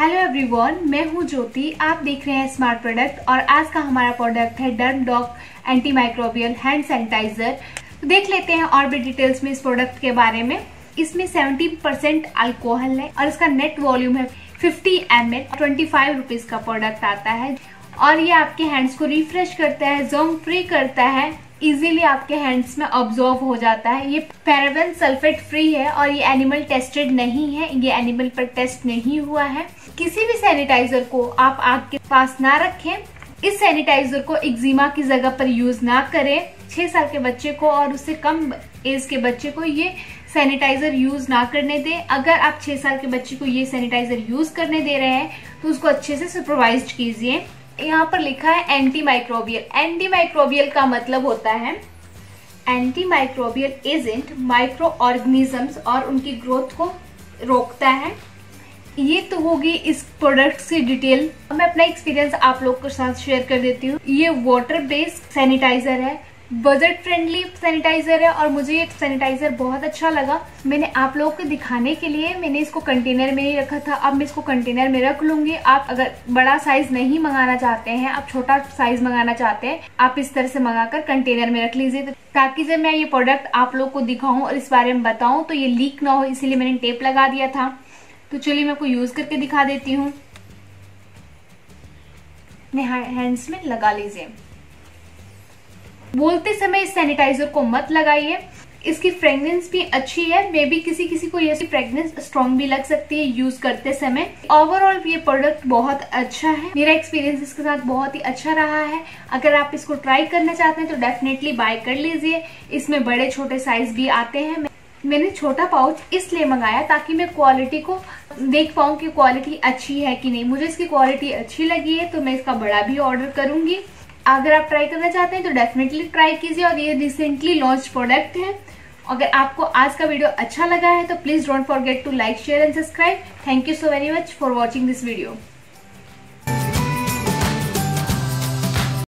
Hello everyone, मैं हूं ज्योति। आप देख रहे हैं स्मार्ट प्रोडक्ट और आज का हमारा प्रोडक्ट है डर्मडॉक एंटीमाइक्रोबियल हैंड सैनिटाइजर। तो देख लेते हैं और भी डिटेल्स में इस प्रोडक्ट के बारे में। इसमें 70% अल्कोहल है और इसका नेट वॉल्यूम है 50 ml। 25 रुपीज का प्रोडक्ट आता है और ये आपके हैंड्स को रिफ्रेश करता है, जर्म फ्री करता है, इजीली आपके हैंड्स में ऑब्जॉर्व हो जाता है। ये पैराबेन सल्फेट फ्री है और ये एनिमल टेस्टेड नहीं है, ये एनिमल पर टेस्ट नहीं हुआ है। किसी भी सैनिटाइजर को आप आग के पास ना रखें। इस सैनिटाइजर को एक्जिमा की जगह पर यूज ना करें। 6 साल के बच्चे को और उससे कम एज के बच्चे को ये सैनिटाइजर यूज ना करने दें। अगर आप 6 साल के बच्चे को ये सैनिटाइजर यूज करने दे रहे हैं तो उसको अच्छे से सुपरवाइज कीजिए। यहाँ पर लिखा है एंटीमाइक्रोबियल। एंटीमाइक्रोबियल का मतलब होता है एंटीमाइक्रोबियल एजेंट माइक्रो ऑर्गेनिजम्स और उनकी ग्रोथ को रोकता है। ये तो होगी इस प्रोडक्ट की डिटेल। मैं अपना एक्सपीरियंस आप लोग के साथ शेयर कर देती हूँ। ये वाटर बेस्ड सैनिटाइजर है, बजट फ्रेंडली सैनिटाइजर है और मुझे ये सैनिटाइजर बहुत अच्छा लगा। मैंने आप लोगों को दिखाने के लिए मैंने इसको कंटेनर में नहीं रखा था। अब मैं इसको कंटेनर में रख लूंगी। आप अगर बड़ा साइज नहीं मंगाना चाहते हैं, आप छोटा साइज मंगाना चाहते हैं, आप इस तरह से मंगाकर कंटेनर में रख लीजिए, ताकि जब मैं ये प्रोडक्ट आप लोग को दिखाऊं और इस बारे में बताऊं तो ये लीक ना हो, इसीलिए मैंने टेप लगा दिया था। तो चलिए मैं आपको यूज करके दिखा देती हूँ। हैंड्स में लगा लीजिए। बोलते समय इस सैनिटाइजर को मत लगाइए। इसकी फ्रेग्रेंस भी अच्छी है। मे बी किसी किसी को ये फ्रेग्रेंस स्ट्रॉन्ग भी लग सकती है यूज करते समय। ओवरऑल ये प्रोडक्ट बहुत अच्छा है। मेरा एक्सपीरियंस इसके साथ बहुत ही अच्छा रहा है। अगर आप इसको ट्राई करना चाहते हैं तो डेफिनेटली बाय कर लीजिए। इसमें बड़े छोटे साइज भी आते हैं। मैंने छोटा पाउच इसलिए मंगाया ताकि मैं क्वालिटी को देख पाऊँ कि क्वालिटी अच्छी है कि नहीं। मुझे इसकी क्वालिटी अच्छी लगी है तो मैं इसका बड़ा भी ऑर्डर करूंगी। अगर आप ट्राई करना चाहते हैं तो डेफिनेटली ट्राई कीजिए और ये रिसेंटली लॉन्च प्रोडक्ट है। अगर आपको आज का वीडियो अच्छा लगा है तो please don't forget to like, share and subscribe. Thank you so very much for watching this video.